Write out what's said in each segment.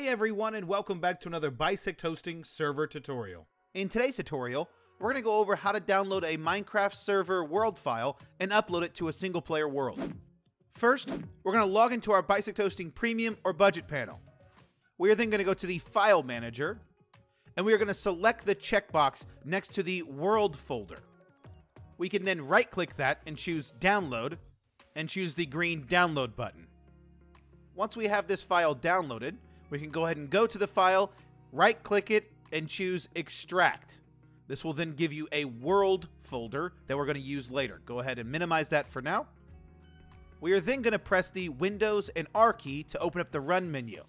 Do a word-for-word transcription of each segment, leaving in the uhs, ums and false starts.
Hey everyone, and welcome back to another Bisect Hosting server tutorial. In today's tutorial, we're going to go over how to download a Minecraft server world file and upload it to a single player world. First, we're going to log into our Bisect Hosting Premium or Budget panel. We are then going to go to the File Manager, and we are going to select the checkbox next to the World folder. We can then right-click that and choose Download, and choose the green Download button. Once we have this file downloaded, we can go ahead and go to the file, right-click it, and choose Extract. This will then give you a world folder that we're going to use later. Go ahead and minimize that for now. We are then going to press the Windows and R key to open up the Run menu.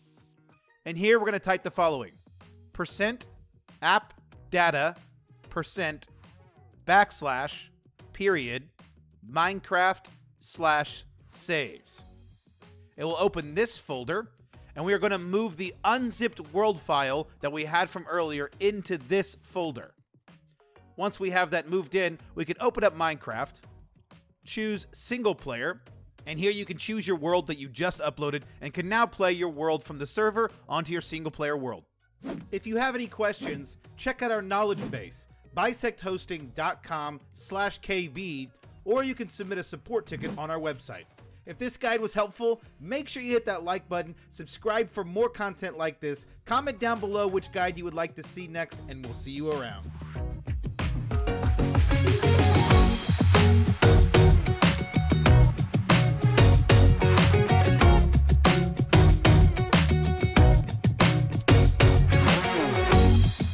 And here we're going to type the following: percent app data percent backslash period Minecraft slash saves. It will open this folder, and we are going to move the unzipped world file that we had from earlier into this folder. Once we have that moved in, we can open up Minecraft, choose single player, and here you can choose your world that you just uploaded and can now play your world from the server onto your single player world. If you have any questions, check out our knowledge base, bisect hosting dot com slash K B, or you can submit a support ticket on our website. If this guide was helpful, make sure you hit that like button, subscribe for more content like this, comment down below which guide you would like to see next, and we'll see you around.